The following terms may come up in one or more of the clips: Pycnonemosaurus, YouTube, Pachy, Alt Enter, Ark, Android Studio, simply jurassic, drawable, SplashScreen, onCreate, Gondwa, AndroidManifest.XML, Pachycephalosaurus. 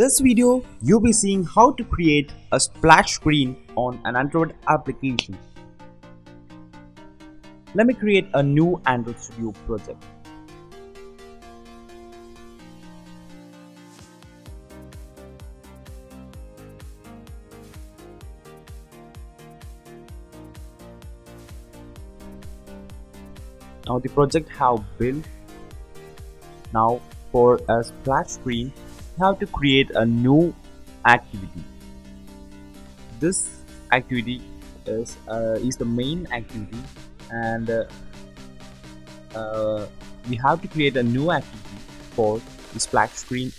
this video, you'll be seeing how to create a splash screen on an Android application. Let me create a new Android Studio project. Now the project have built. Now for a splash screen, you have to create a new activity. This activity is the main activity, and we have to create a new activity for the splash screen.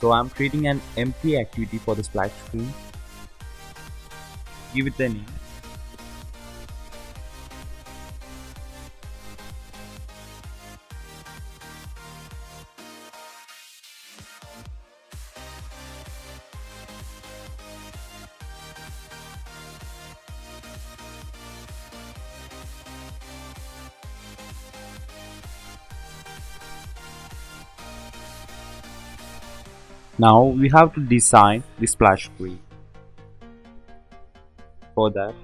So I'm creating an empty activity for the splash screen. Give it the name. Now we have to design the splash screen. For that,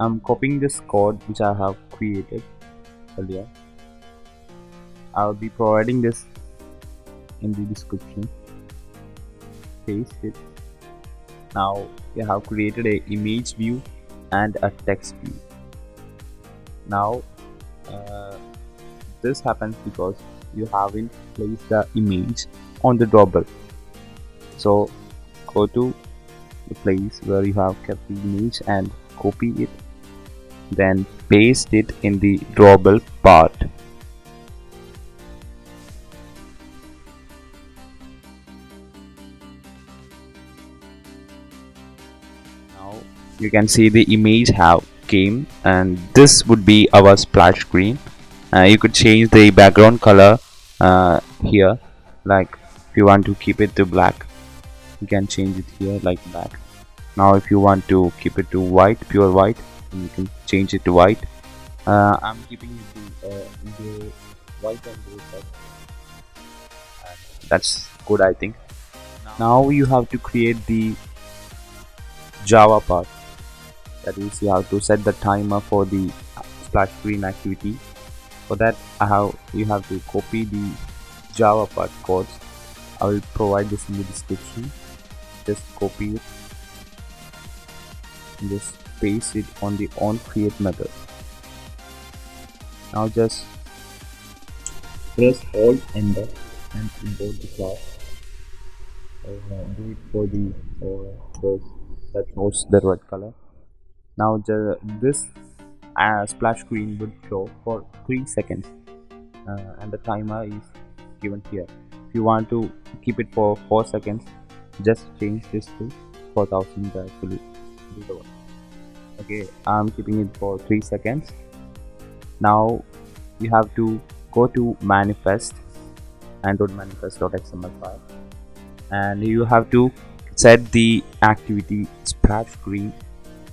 I'm copying this code which I have created earlier. I'll be providing this in the description. Paste it. Now we have created an image view and a text view. Now this happens because you haven't placed the image on the drawable. So go to the place where you have kept the image and copy it, then paste it in the drawable part. Now you can see the image have came, and this would be our splash screen. You could change the background color here, like if you want to keep it to black, you can change it here like black. Now if you want to keep it to white, pure white, you can change it to white. I'm keeping it to the white and blue color. That's good, I think. Now you have to create the Java part. That is, you have to set the timer for the splash screen activity. For that, you have to copy the Java part codes. I will provide this in the description. Just copy it and just paste it on the onCreate method. Now just press Alt Enter and import the class. Do it for the those that shows the red color. Now this splash screen would show for 3 seconds, and the timer is given here. If you want to keep it for 4 seconds, just change this to 4000. Okay, I'm keeping it for 3 seconds. Now you have to go to manifest, AndroidManifest.XML file, and you have to set the activity splash screen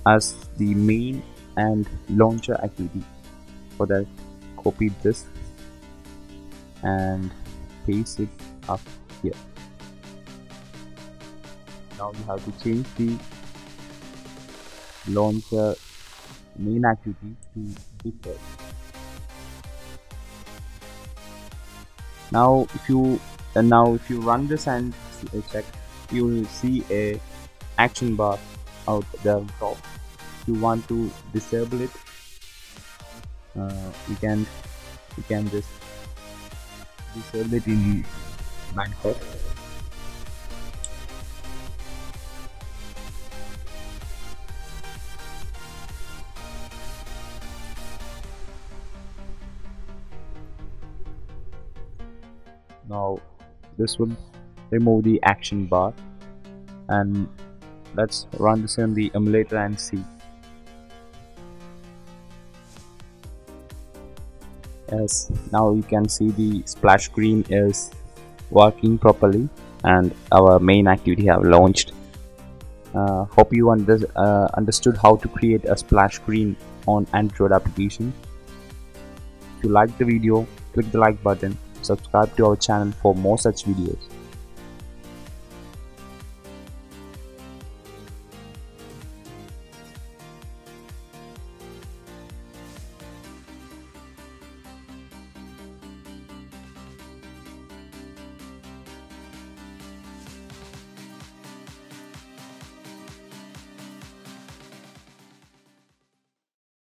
as the main and launcher activity. For that, copy this and paste it up here. Now you have to change the launcher main activity to default. Now if you run this and check, you will see a action bar out there on top. You want to disable it, you can just disable it in the manifest. Now this will remove the action bar, and let's run this in the emulator and see. Yes, now you can see the splash screen is working properly and our main activity have launched. Hope you understood how to create a splash screen on Android application. If you like the video, click click the like button, subscribe to our channel for more such videos.